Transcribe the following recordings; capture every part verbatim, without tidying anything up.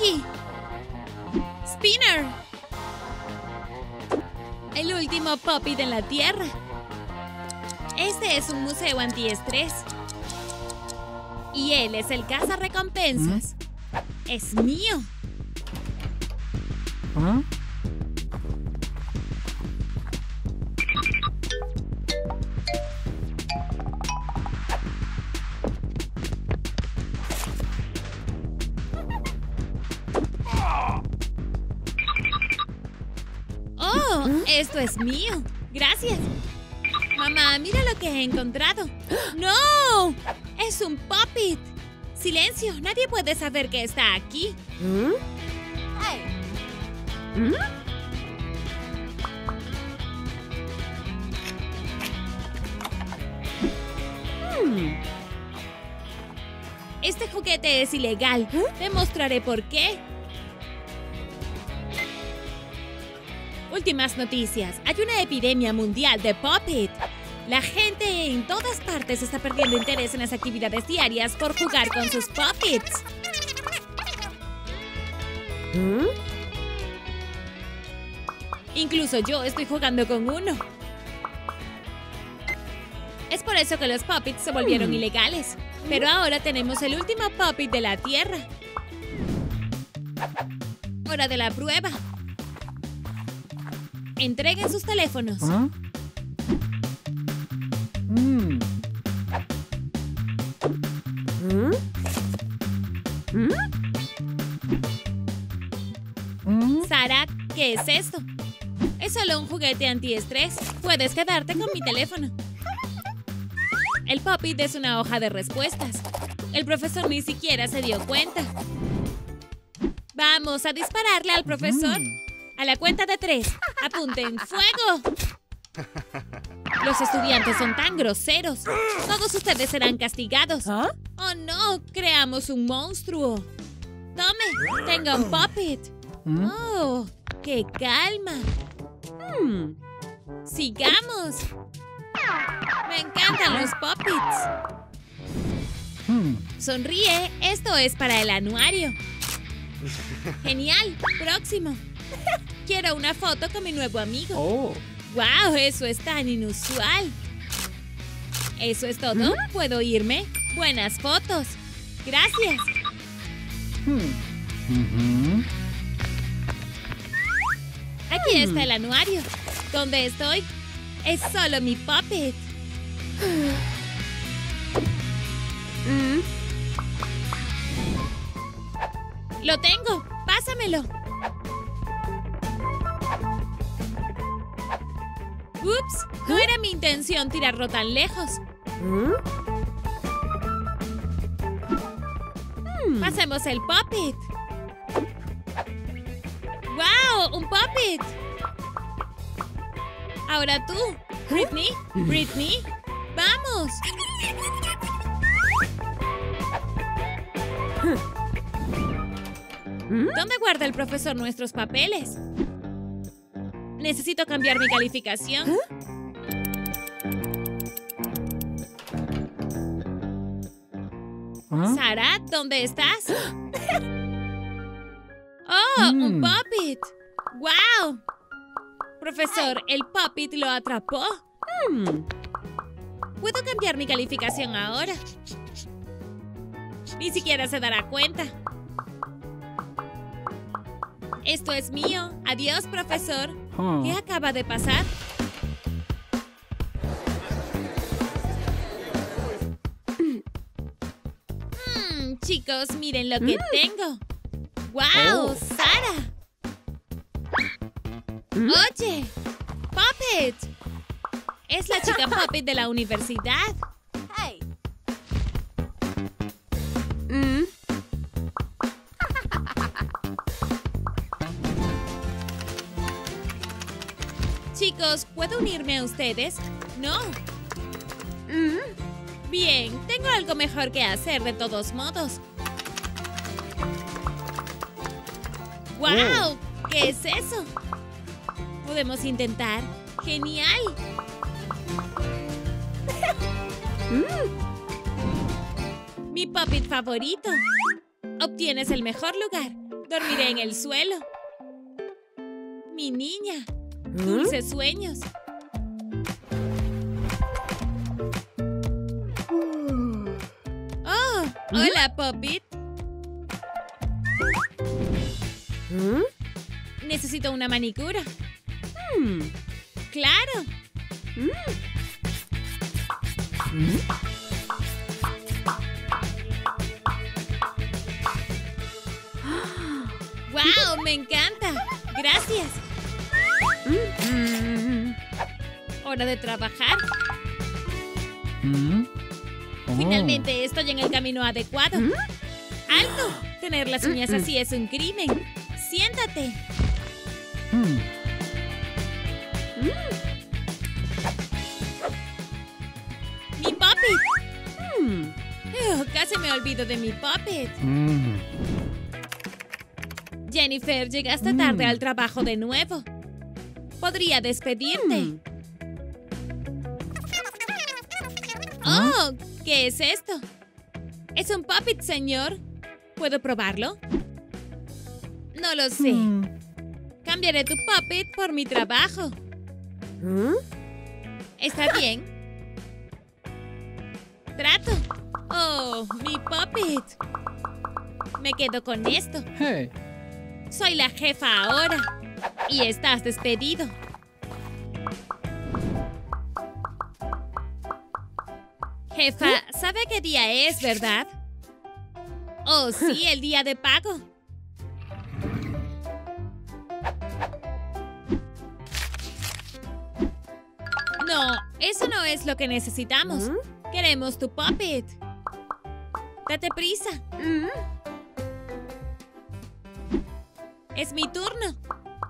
Mickey. Spinner. El último Pop It en la Tierra. Este es un museo antiestrés. Y él es el cazarrecompensas. ¿Mm? Es mío. ¿Ah? Oh, esto es mío. Gracias. Mamá, mira lo que he encontrado. ¡No! ¡Es un Pop It! ¡Silencio! Nadie puede saber que está aquí. ¿Mm? Hey. ¿Mm? Hmm. Este juguete es ilegal. ¿Eh? Te mostraré por qué. Últimas noticias. Hay una epidemia mundial de Pop It. La gente en todas partes está perdiendo interés en las actividades diarias por jugar con sus Pop Its. ¿Mm? Incluso yo estoy jugando con uno. Es por eso que los Pop Its se volvieron mm. ilegales. Pero ahora tenemos el último Pop It de la Tierra. Hora de la prueba. Entreguen sus teléfonos. ¿Ah? Mm. ¿Mm? ¿Mm? Sara, ¿qué es esto? Es solo un juguete antiestrés. Puedes quedarte con mi teléfono. El Pop It es una hoja de respuestas. El profesor ni siquiera se dio cuenta. Vamos a dispararle al profesor. Mm. A la cuenta de tres. ¡Apunten! ¡Fuego! Los estudiantes son tan groseros. Todos ustedes serán castigados. ¿Ah? ¡Oh, no! ¡Creamos un monstruo! ¡Tome! ¡Tenga un Pop It! ¿Mm? ¡Oh! ¡Qué calma! Hmm. ¡Sigamos! ¡Me encantan los Pop Its! Hmm. ¡Sonríe! ¡Esto es para el anuario! ¡Genial! ¡Próximo! Quiero una foto con mi nuevo amigo. Oh. ¡Wow! Eso es tan inusual. ¿Eso es todo? ¿Mm? ¿Puedo irme? Buenas fotos. Gracias. Mm. Mm-hmm. Aquí mm. está el anuario. ¿Dónde estoy? Es solo mi Pop It. Mm. Lo tengo. Pásamelo. ¡Ups! No era mi intención tirarlo tan lejos. ¿Mm? Pasemos el Pop It. ¡Wow! ¡Un Pop It! Ahora tú, Britney. Britney, ¡vamos! ¿Dónde guarda el profesor nuestros papeles? Necesito cambiar mi calificación. ¿Eh? Sara, ¿dónde estás? ¡Oh, mm. un Pop It! ¡Wow! Profesor, el Pop It lo atrapó. Mm. ¿Puedo cambiar mi calificación ahora? Ni siquiera se dará cuenta. Esto es mío. Adiós, profesor. Oh. ¿Qué acaba de pasar? Mm, chicos, miren lo que mm. tengo. ¡Wow, oh. Sara! Mm. ¡Oye! ¡Pop It! Es la chica Pop It de la universidad. Hey. Mm. Chicos, ¿puedo unirme a ustedes? No. Mm. Bien, tengo algo mejor que hacer de todos modos. ¡Wow! Oh. ¿Qué es eso? Podemos intentar. ¡Genial! Mm. Mi Pop It favorito. Obtienes el mejor lugar. Dormiré en el suelo. Mi niña. Dulces sueños. Oh, hola, Pop It. Necesito una manicura. ¡Claro! ¡Wow! ¡Me encanta! ¡Gracias! ¡Hora de trabajar! Finalmente estoy en el camino adecuado. ¡Alto! Tener las uñas así es un crimen. ¡Siéntate! ¡Mi Pop It! Oh, casi me olvido de mi Pop It. Jennifer, llegaste tarde al trabajo de nuevo. Podría despedirte. Oh, ¿qué es esto? Es un Pop It, señor. ¿Puedo probarlo? No lo sé. Cambiaré tu Pop It por mi trabajo. ¿Está bien? Trato. Oh, mi Pop It. Me quedo con esto. Hey. Soy la jefa ahora. Y estás despedido. Jefa, ¿sabe qué día es, verdad? Oh, sí, el día de pago. No, eso no es lo que necesitamos. Queremos tu Pop It. Date prisa. Es mi turno.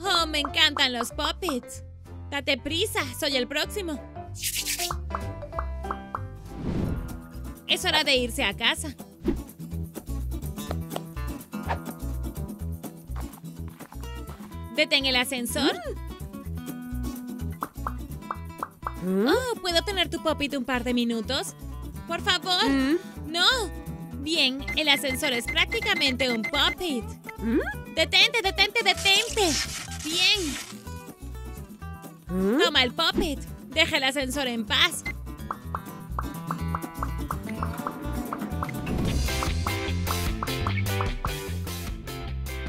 Oh, me encantan los Pop Its. Date prisa, soy el próximo. Es hora de irse a casa. Detén el ascensor. Oh, ¿puedo tener tu Pop It un par de minutos? Por favor. No. Bien, el ascensor es prácticamente un Pop It. Detente, detente, detente. Bien. Toma el Pop It. Deja el ascensor en paz.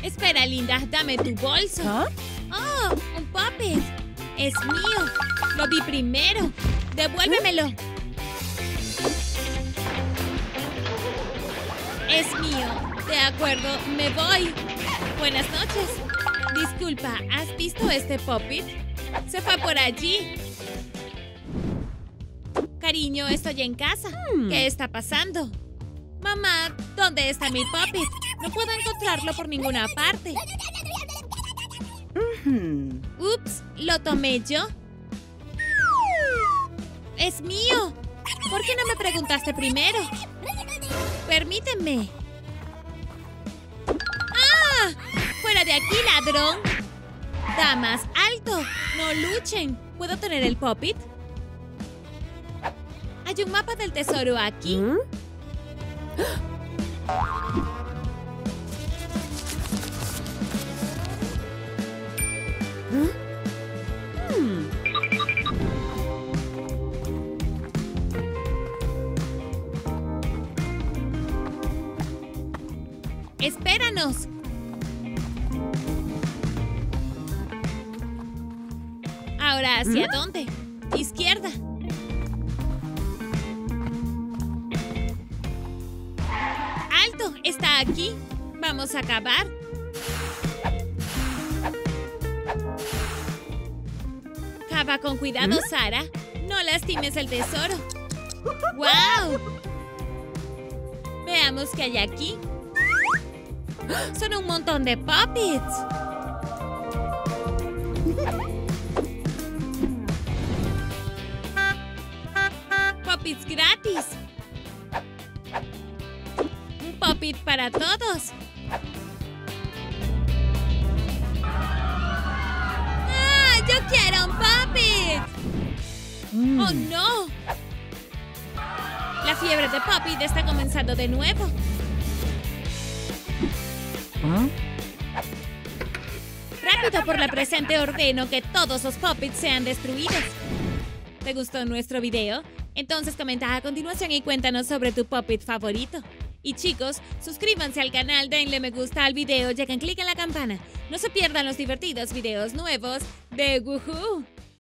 Espera, linda, dame tu bolso. Oh, un Pop It. Es mío. Lo vi primero. Devuélvemelo. Es mío. De acuerdo, me voy. Buenas noches. Disculpa, ¿has visto este Pop It? Se fue por allí. Cariño, estoy en casa. ¿Qué está pasando? Mamá, ¿dónde está mi Pop It? No puedo encontrarlo por ninguna parte. Ups, ¿lo tomé yo? ¡Es mío! ¿Por qué no me preguntaste primero? Permíteme. ¡Ah! ¡Fuera de aquí, ladrón! Damas, alto. No luchen. ¿Puedo tener el Pop It? Hay un mapa del tesoro aquí. ¡Espéranos! Ahora, ¿hacia dónde? Izquierda. ¡Alto! Está aquí. Vamos a acabar. Cava con cuidado, Sara. No lastimes el tesoro. ¡Wow! Veamos qué hay aquí. ¡Son un montón de Pop Its! ¡Pop Its gratis! ¡Un Pop It para todos! ¡Ah! ¡Yo quiero un Pop It! Mm. ¡Oh, no! La fiebre de Pop It está comenzando de nuevo. ¿Ah? tanto por la presente ordeno que todos los Pop It sean destruidos. ¿Te gustó nuestro video? Entonces comenta a continuación y cuéntanos sobre tu Pop It favorito. Y chicos, suscríbanse al canal, denle me gusta al video y hagan clic en la campana. No se pierdan los divertidos videos nuevos de Woohoo.